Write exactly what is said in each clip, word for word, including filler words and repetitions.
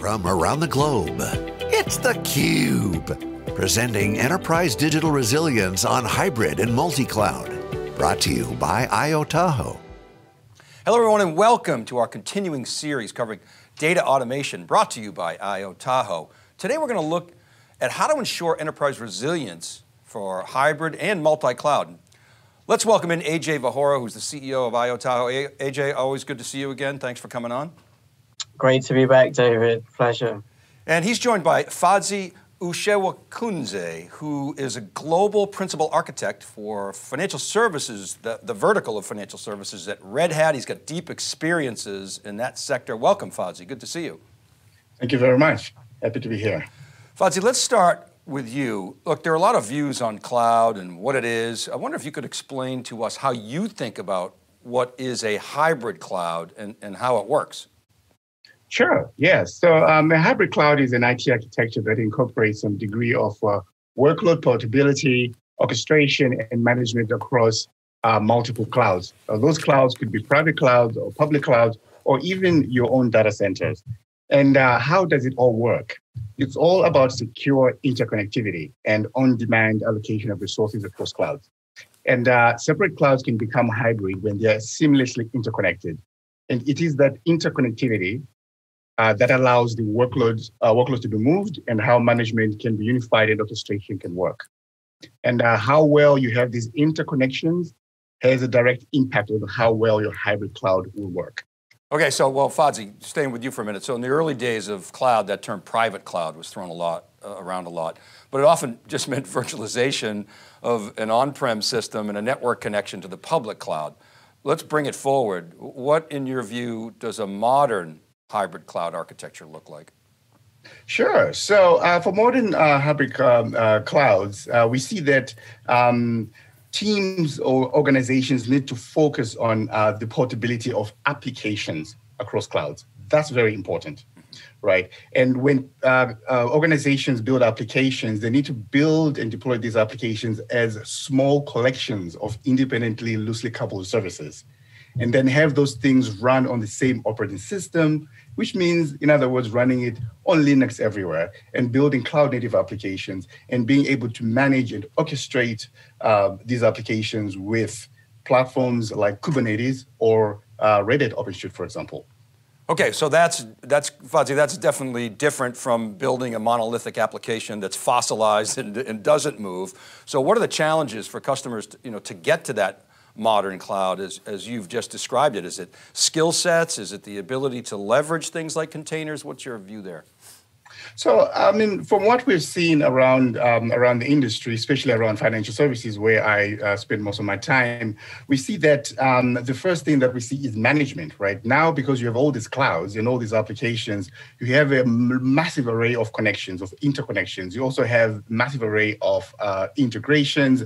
from around the globe. It's theCUBE, presenting Enterprise Digital Resilience on Hybrid and Multi-Cloud. Brought to you by Io Tahoe. Hello everyone and welcome to our continuing series covering data automation, brought to you by Io Tahoe. Today we're going to look at how to ensure enterprise resilience for hybrid and multi-cloud. Let's welcome in Ajay Vohora, who's the C E O of Io Tahoe. Ajay, always good to see you again. Thanks for coming on. Great to be back, David. Pleasure. And he's joined by Fadzi Ushewokunze, who is a global principal architect for financial services, the, the vertical of financial services at Red Hat. He's got deep experiences in that sector. Welcome, Fadzi. Good to see you. Thank you very much. Happy to be here. Fadzi, let's start with you. Look, there are a lot of views on cloud and what it is. I wonder if you could explain to us how you think about what is a hybrid cloud and, and how it works. Sure, yes. So um, a hybrid cloud is an I T architecture that incorporates some degree of uh, workload portability, orchestration, and management across uh, multiple clouds. Uh, those clouds could be private clouds or public clouds, or even your own data centers. And uh, how does it all work? It's all about secure interconnectivity and on-demand allocation of resources across clouds. And uh, separate clouds can become hybrid when they're seamlessly interconnected. And it is that interconnectivity uh, that allows the workloads, uh, workloads to be moved, and how management can be unified and orchestration can work. And uh, how well you have these interconnections has a direct impact on how well your hybrid cloud will work. Okay, so, well, Fadzi, staying with you for a minute. So in the early days of cloud, that term private cloud was thrown a lot, uh, around a lot, but it often just meant virtualization of an on-prem system and a network connection to the public cloud. Let's bring it forward. What, in your view, does a modern hybrid cloud architecture look like? Sure, so uh, for modern uh, hybrid um, uh, clouds, uh, we see that um, teams or organizations need to focus on uh, the portability of applications across clouds. That's very important, right? And when uh, uh, organizations build applications, they need to build and deploy these applications as small collections of independently loosely coupled services, and then have those things run on the same operating system, which means, in other words, running it on Linux everywhere and building cloud-native applications and being able to manage and orchestrate uh, these applications with platforms like Kubernetes or uh, Red Hat OpenShift, for example. Okay, so that's, that's Fadzi, that's definitely different from building a monolithic application that's fossilized and, and doesn't move. So what are the challenges for customers to, you know, to get to that modern cloud as, as you've just described it? Is it skill sets? Is it the ability to leverage things like containers? What's your view there? So, I mean, from what we've seen around um, around the industry, especially around financial services, where I uh, spend most of my time, we see that um, the first thing that we see is management, right? Now, because you have all these clouds and all these applications, you have a massive array of connections, of interconnections. You also have massive array of uh, integrations,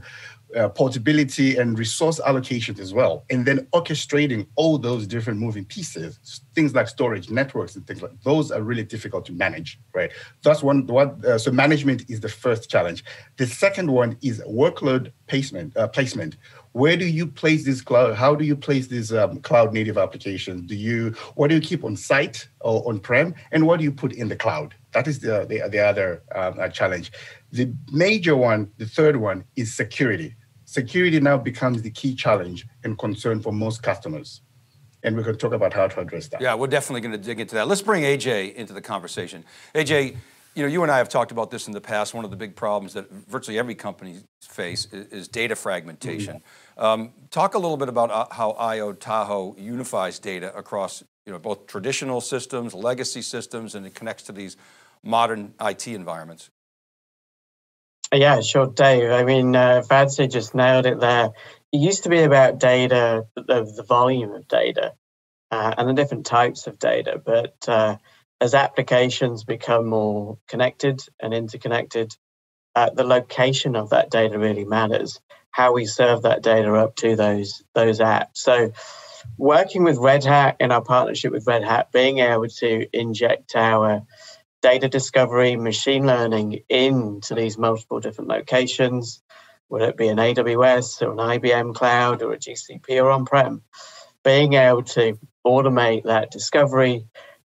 Uh, portability and resource allocations as well, and then orchestrating all those different moving pieces, things like storage networks and things like those are really difficult to manage, right? That's one. What uh, so management is the first challenge. The second one is workload placement. Uh, placement. Where do you place this cloud? How do you place these um, cloud-native applications? Do you what do you keep on site or on-prem, and what do you put in the cloud? That is the the, the other um, challenge. The major one, the third one, is security. Security now becomes the key challenge and concern for most customers. And we can talk about how to address that. Yeah, we're definitely going to dig into that. Let's bring Ajay into the conversation. Ajay, you know, you and I have talked about this in the past. One of the big problems that virtually every company faces is, is data fragmentation. Mm-hmm. um, talk a little bit about how Io Tahoe unifies data across, you know, both traditional systems, legacy systems, and it connects to these modern I T environments. Yeah, sure, Dave. I mean, uh, Fadzi just nailed it there. It used to be about data, the, the volume of data uh, and the different types of data. But uh, as applications become more connected and interconnected, uh, the location of that data really matters, how we serve that data up to those, those apps. So working with Red Hat in our partnership with Red Hat, being able to inject our data discovery, machine learning into these multiple different locations, whether it be an A W S or an I B M cloud or a G C P or on-prem, being able to automate that discovery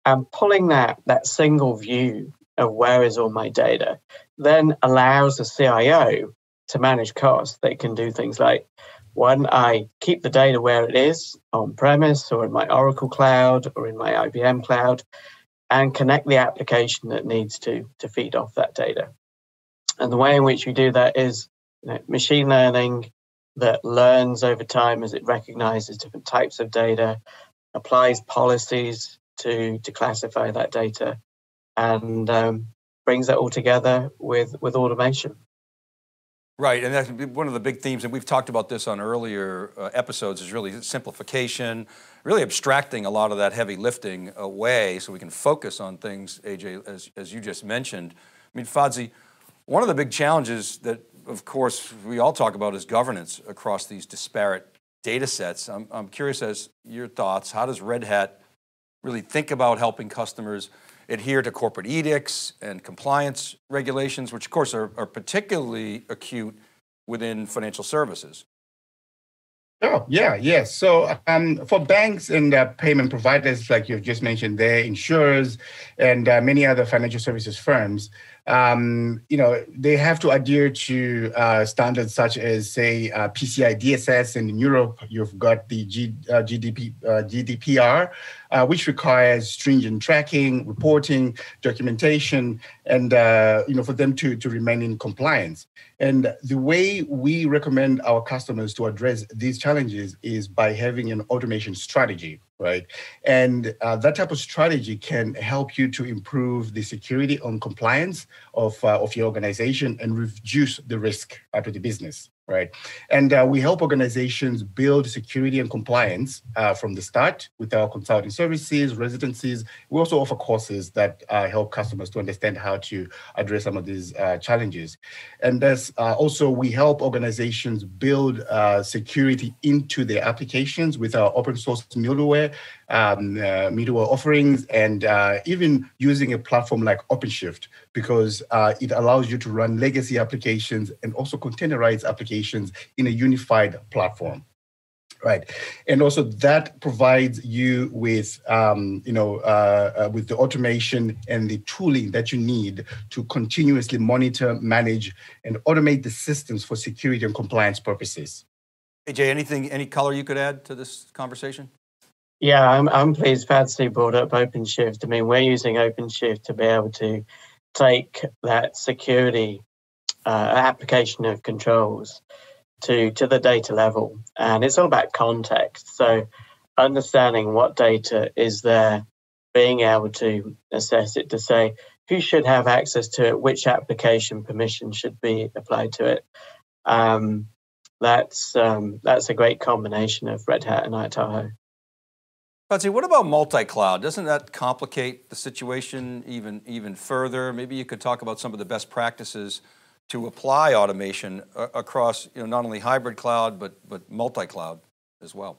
and pulling that, that single view of where is all my data then allows the C I O to manage costs. They can do things like, one, I keep the data where it is, on-premise or in my Oracle cloud or in my I B M cloud, and connect the application that needs to, to feed off that data. And the way in which we do that is, you know, machine learning that learns over time as it recognizes different types of data, applies policies to, to classify that data, and um, brings that all together with, with automation. Right, and that's one of the big themes, and we've talked about this on earlier uh, episodes, is really simplification, really abstracting a lot of that heavy lifting away so we can focus on things, A J, as, as you just mentioned. I mean, Fadzi, one of the big challenges that, of course, we all talk about is governance across these disparate data sets. I'm, I'm curious as your thoughts, how does Red Hat really think about helping customers adhere to corporate edicts and compliance regulations, which of course are, are particularly acute within financial services? Oh, yeah, yes. Yeah. So um, for banks and uh, payment providers, like you've just mentioned there, insurers and uh, many other financial services firms, um, you know, they have to adhere to uh, standards such as, say, uh, P C I D S S, and in Europe, you've got the G, uh, G D P, uh, G D P R, uh, which requires stringent tracking, reporting, documentation, and, uh, you know, for them to, to remain in compliance. And the way we recommend our customers to address these challenges is by having an automation strategy, right? And uh, that type of strategy can help you to improve the security and compliance of, uh, of your organization and reduce the risk out of the business, right? And uh, we help organizations build security and compliance uh, from the start with our consulting services, residencies. We also offer courses that uh, help customers to understand how to address some of these uh, challenges. And that's, uh, also we help organizations build uh, security into their applications with our open source middleware, um, uh, middleware offerings, and uh, even using a platform like OpenShift, because uh, it allows you to run legacy applications and also containerize applications in a unified platform, right? And also that provides you with, um, you know, uh, uh, with the automation and the tooling that you need to continuously monitor, manage, and automate the systems for security and compliance purposes. A J, anything, any color you could add to this conversation? Yeah, I'm, I'm pleased Fadzi brought up OpenShift. I mean, we're using OpenShift to be able to take that security Uh, application of controls to, to the data level. And it's all about context. So understanding what data is there, being able to assess it to say who should have access to it, which application permission should be applied to it. Um, that's, um, that's a great combination of Red Hat and Io-Tahoe. Fadzi, what about multi-cloud? Doesn't that complicate the situation even, even further? Maybe you could talk about some of the best practices to apply automation across, you know, not only hybrid cloud, but, but multi-cloud as well.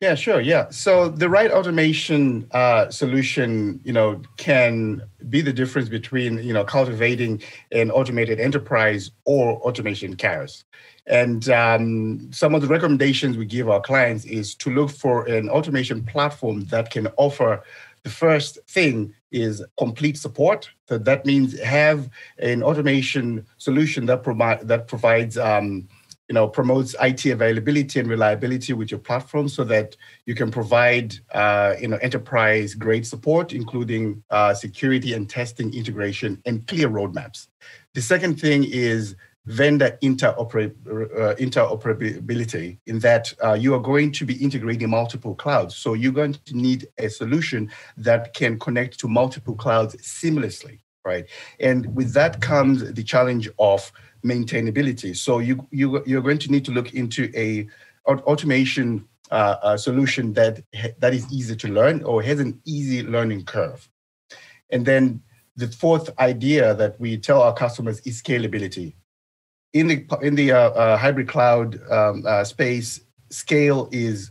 Yeah, sure, yeah. So the right automation uh, solution, you know, can be the difference between, you know, cultivating an automated enterprise or automation chaos. And um, some of the recommendations we give our clients is to look for an automation platform that can offer. The first thing is complete support. So that means have an automation solution that, provi that provides, um, you know, promotes I T availability and reliability with your platform so that you can provide, uh, you know, enterprise-grade support, including uh, security and testing integration and clear roadmaps. The second thing is vendor interoper uh, interoperability, in that uh, you are going to be integrating multiple clouds. So you're going to need a solution that can connect to multiple clouds seamlessly, right? And with that comes the challenge of maintainability. So you, you, you're going to need to look into a automation uh, a solution that, that is easy to learn or has an easy learning curve. And then the fourth idea that we tell our customers is scalability. In the in the uh, uh, hybrid cloud um, uh, space, scale is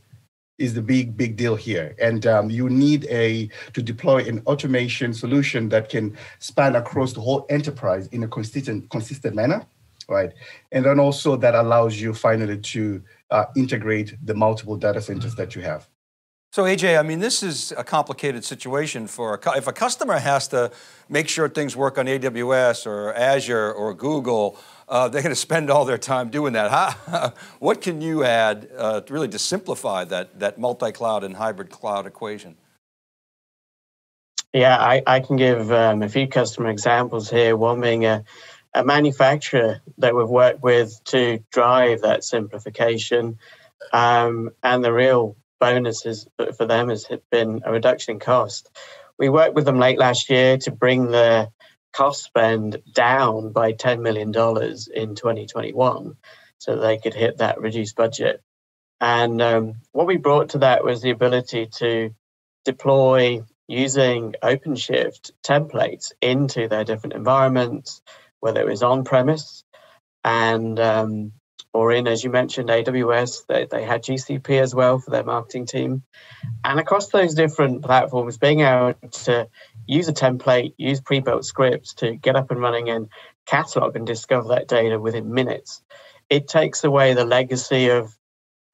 is the big big deal here, and um, you need a to deploy an automation solution that can span across the whole enterprise in a consistent consistent manner, right? And then also that allows you finally to uh, integrate the multiple data centers that you have. So Ajay, I mean, this is a complicated situation for, a, if a customer has to make sure things work on A W S or Azure or Google, uh, they're going to spend all their time doing that. How, what can you add uh, to really to simplify that, that multi-cloud and hybrid cloud equation? Yeah, I, I can give um, a few customer examples here, one being a, a manufacturer that we've worked with to drive that simplification, um, and the real bonuses for them has been a reduction in cost. We worked with them late last year to bring the cost spend down by ten million dollars in twenty twenty-one so they could hit that reduced budget. And um, what we brought to that was the ability to deploy using OpenShift templates into their different environments, whether it was on-premise and um, or in, as you mentioned, A W S, they, they had G C P as well for their marketing team. And across those different platforms, being able to use a template, use pre-built scripts to get up and running and catalog and discover that data within minutes. It takes away the legacy of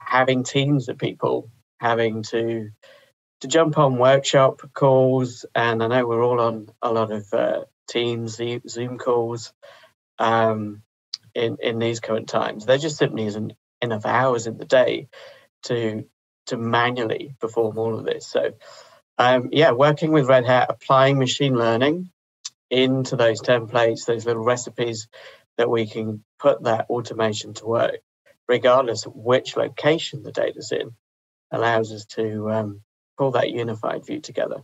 having teams of people, having to to jump on workshop calls. And I know we're all on a lot of uh, Teams, Zoom calls, um, In, in these current times. There just simply isn't enough hours in the day to to manually perform all of this. So um, yeah, working with Red Hat, applying machine learning into those templates, those little recipes that we can put that automation to work, regardless of which location the data's in, allows us to um, pull that unified view together.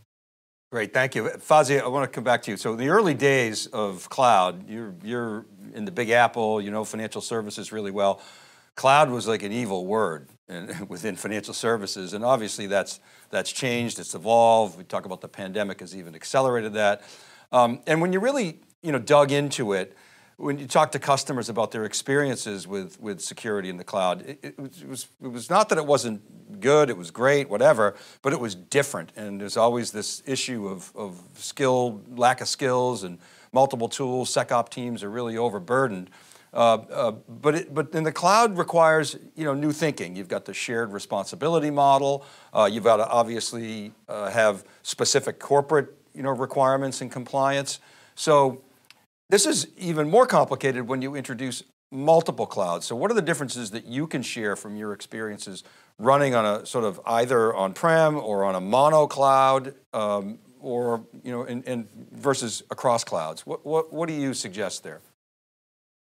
Great, thank you. Fadzi, I want to come back to you. So in the early days of cloud, you're, you're in the Big Apple, you know financial services really well. Cloud was like an evil word in, within financial services. And obviously that's, that's changed, it's evolved. We talk about the pandemic has even accelerated that. Um, and when you really you know, dug into it, when you talk to customers about their experiences with, with security in the cloud, it, it, was, it, was, it was not that it wasn't good, it was great, whatever, but it was different. And there's always this issue of, of skill, lack of skills and multiple tools, SecOps teams are really overburdened. Uh, uh, but it, but in the cloud requires you know, new thinking. You've got the shared responsibility model. Uh, you've got to obviously uh, have specific corporate you know, requirements and compliance. So, this is even more complicated when you introduce multiple clouds. So what are the differences that you can share from your experiences running on a sort of either on-prem or on a mono cloud um, or, you know, in, in versus across clouds? What, what, what do you suggest there?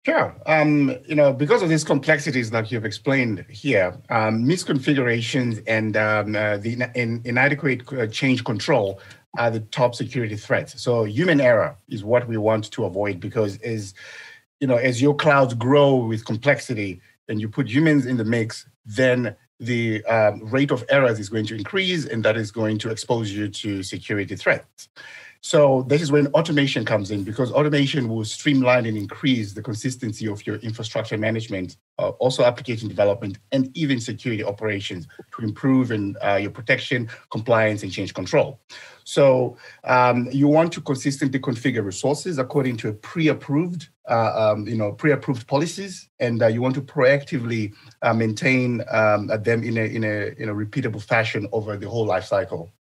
Sure, um, you know, because of these complexities that you've explained here, um, misconfigurations and um, uh, the in, inadequate change control are the top security threats. So human error is what we want to avoid, because as you know, as your clouds grow with complexity and you put humans in the mix, then the um, rate of errors is going to increase, and that is going to expose you to security threats. So this is when automation comes in, because automation will streamline and increase the consistency of your infrastructure management, uh, also application development, and even security operations to improve in, uh, your protection, compliance, and change control. So um, you want to consistently configure resources according to a pre-approved, uh, um, you know, pre-approved policies, and uh, you want to proactively uh, maintain um, them in a, in, a, in a repeatable fashion over the whole life cycle.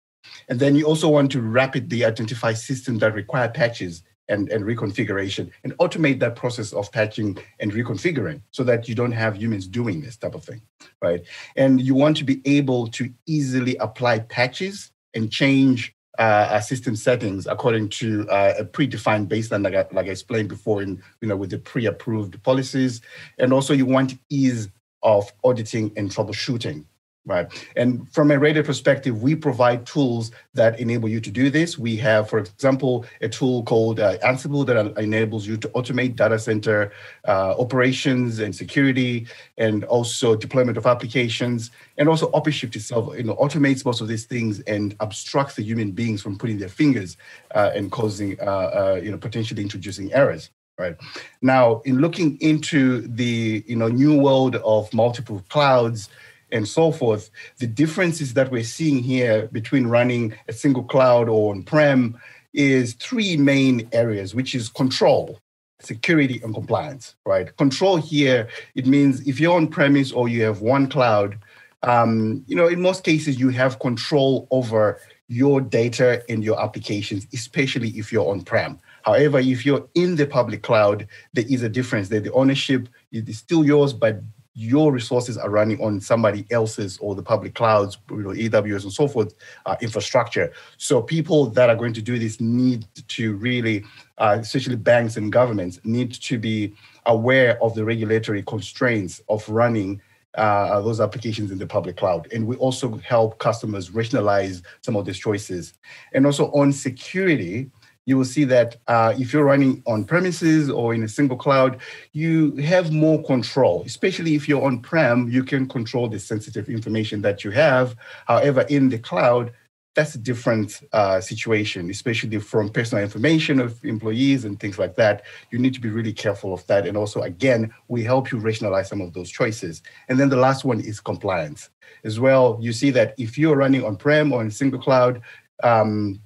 And then you also want to rapidly identify systems that require patches and, and reconfiguration, and automate that process of patching and reconfiguring so that you don't have humans doing this type of thing, right? And you want to be able to easily apply patches and change uh, system settings according to uh, a predefined baseline, like I, like I explained before, in, you know, with the pre-approved policies. And also you want ease of auditing and troubleshooting. Right. And from a Red Hat perspective, we provide tools that enable you to do this. We have, for example, a tool called uh, Ansible that enables you to automate data center uh, operations and security, and also deployment of applications. And also OpenShift itself you know, automates most of these things and obstructs the human beings from putting their fingers uh, and causing, uh, uh, you know, potentially introducing errors. Right. Now, in looking into the you know, new world of multiple clouds, and so forth, the differences that we're seeing here between running a single cloud or on-prem is three main areas, which is control, security, and compliance, right? Control here, it means if you're on-premise or you have one cloud, um, you know, in most cases, you have control over your data and your applications, especially if you're on-prem. However, if you're in the public cloud, there is a difference there. The ownership is still yours, but your resources are running on somebody else's or the public clouds, you know, A W S and so forth, uh, infrastructure. So people that are going to do this need to really, uh, especially banks and governments, need to be aware of the regulatory constraints of running Uh, those applications in the public cloud. And we also help customers rationalize some of these choices. And also on security, you will see that uh, if you're running on premises or in a single cloud, you have more control, especially if you're on-prem, you can control the sensitive information that you have. However, in the cloud, that's a different uh, situation, especially from personal information of employees and things like that. You need to be really careful of that. And also, again, we help you rationalize some of those choices. And then the last one is compliance. As well, you see that if you're running on-prem or in single cloud, um,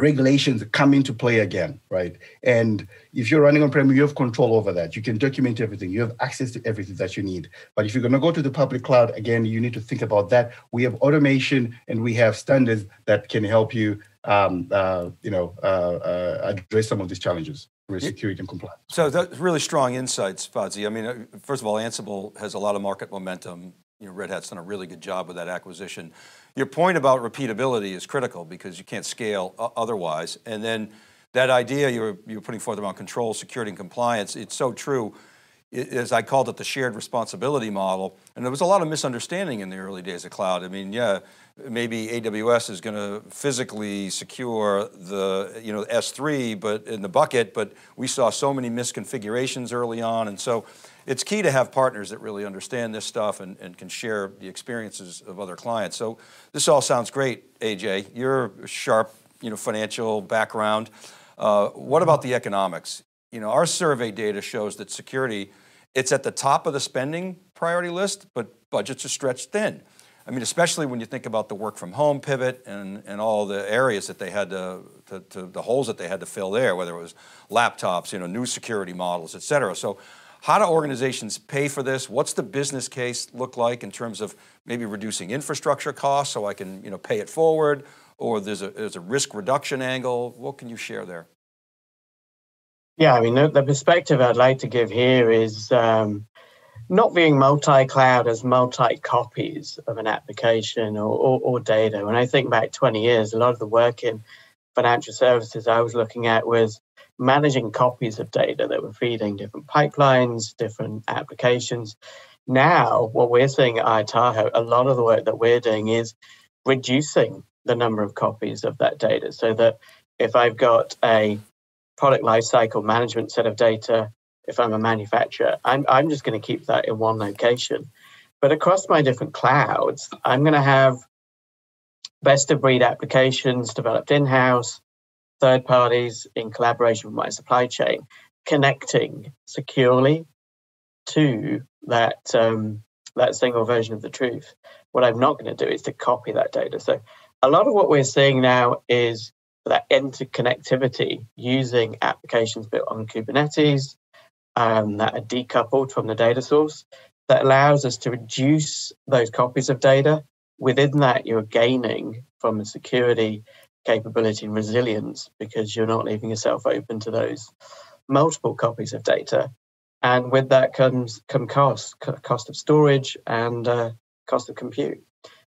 regulations come into play again, right? And if you're running on-prem, you have control over that. You can document everything. You have access to everything that you need. But if you're going to go to the public cloud, again, you need to think about that. We have automation and we have standards that can help you, um, uh, you know, uh, uh, address some of these challenges with security and compliance. So that's really strong insights, Fadzi. I mean, first of all, Ansible has a lot of market momentum. You know, Red Hat's done a really good job with that acquisition. Your point about repeatability is critical because you can't scale otherwise. And then that idea you're, you're putting forth around control, security, and compliance, it's so true. It, as I called it, the shared responsibility model. And there was a lot of misunderstanding in the early days of cloud. I mean, yeah, maybe A W S is going to physically secure the, you know, S three but in the bucket, but we saw so many misconfigurations early on. And so it's key to have partners that really understand this stuff and, and can share the experiences of other clients. So this all sounds great, A J. You're a sharp, you know, financial background. Uh, what about the economics? You know, our survey data shows that security, it's at the top of the spending priority list, but budgets are stretched thin. I mean, especially when you think about the work from home pivot and, and all the areas that they had to, to, to, the holes that they had to fill there, whether it was laptops, you know, new security models, et cetera. So how do organizations pay for this? What's the business case look like in terms of maybe reducing infrastructure costs so I can, you know, pay it forward, or there's a, there's a risk reduction angle? What can you share there? Yeah, I mean, the, the perspective I'd like to give here is um, not viewing multi-cloud as multi-copies of an application or, or, or data. When I think back twenty years, a lot of the work in financial services I was looking at was managing copies of data that were feeding different pipelines, different applications. Now, what we're seeing at Io-Tahoe, a lot of the work that we're doing is reducing the number of copies of that data so that if I've got a product lifecycle management set of data, if I'm a manufacturer, I'm, I'm just going to keep that in one location. But across my different clouds, I'm going to have best of breed applications developed in-house, third parties in collaboration with my supply chain, connecting securely to that, um, that single version of the truth. What I'm not going to do is to copy that data. So a lot of what we're seeing now is that interconnectivity using applications built on Kubernetes um, that are decoupled from the data source that allows us to reduce those copies of data. Within that, you're gaining from the security capability and resilience because you're not leaving yourself open to those multiple copies of data. And with that comes come cost, cost of storage and uh, cost of compute.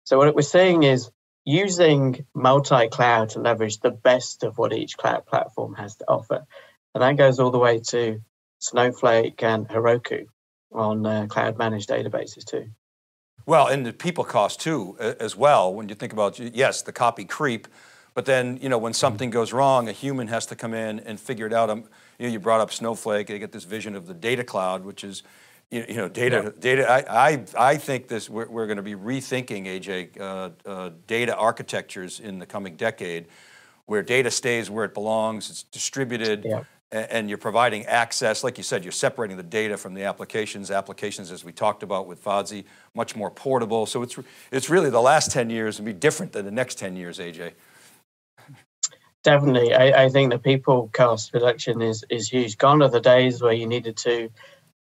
So what we're seeing is using multi-cloud to leverage the best of what each cloud platform has to offer. And that goes all the way to Snowflake and Heroku on uh, cloud-managed databases too. Well, and the people cost too, as well, when you think about, yes, the copy creep, but then, you know, when something goes wrong, a human has to come in and figure it out. Um, you know, you brought up Snowflake, they get this vision of the data cloud, which is, You know, data, yeah. data. I, I, I think this, we're, we're going to be rethinking, A J, uh, uh, data architectures in the coming decade, where data stays where it belongs, it's distributed, yeah. and, and you're providing access. Like you said, you're separating the data from the applications, applications as we talked about with Fadzi, much more portable. So it's, it's really the last ten years will be different than the next ten years, A J. Definitely. I, I think the people cost reduction is, is huge. Gone are the days where you needed to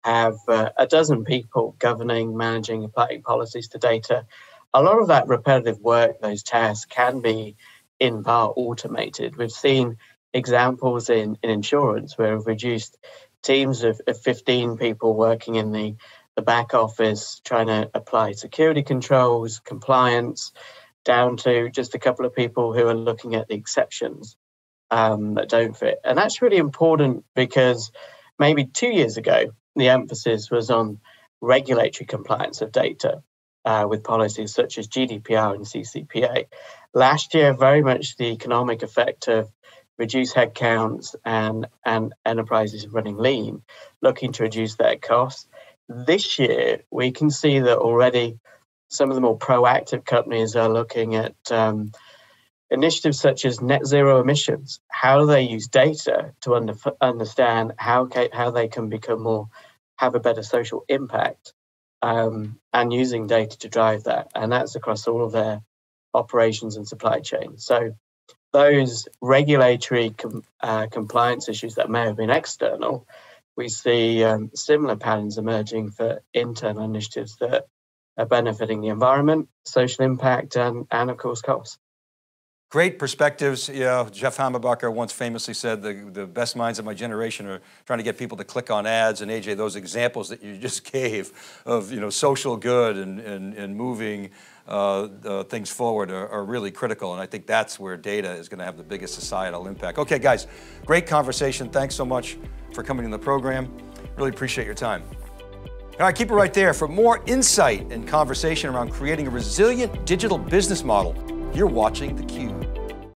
have uh, a dozen people governing, managing, applying policies to data. A lot of that repetitive work, those tasks, can be in part automated. We've seen examples in, in insurance where we've reduced teams of, of fifteen people working in the, the back office trying to apply security controls, compliance, down to just a couple of people who are looking at the exceptions um, that don't fit. And that's really important because maybe two years ago, the emphasis was on regulatory compliance of data uh, with policies such as G D P R and C C P A. Last year, very much the economic effect of reduced headcounts and, and enterprises running lean, looking to reduce their costs. This year, we can see that already some of the more proactive companies are looking at um, initiatives such as net zero emissions. How do they use data to under, understand how, how they can become more, have a better social impact, um, and using data to drive that. And that's across all of their operations and supply chain. So those regulatory com, uh, compliance issues that may have been external, we see um, similar patterns emerging for internal initiatives that are benefiting the environment, social impact, and, and of course, costs. Great perspectives. You know, Jeff Hammerbacher once famously said, the, the best minds of my generation are trying to get people to click on ads. And A J, those examples that you just gave of, you know, social good and, and, and moving uh, uh, things forward are, are really critical. And I think that's where data is going to have the biggest societal impact. Okay, guys, great conversation. Thanks so much for coming in the program. Really appreciate your time. All right, keep it right there. For more insight and conversation around creating a resilient digital business model, you're watching theCUBE.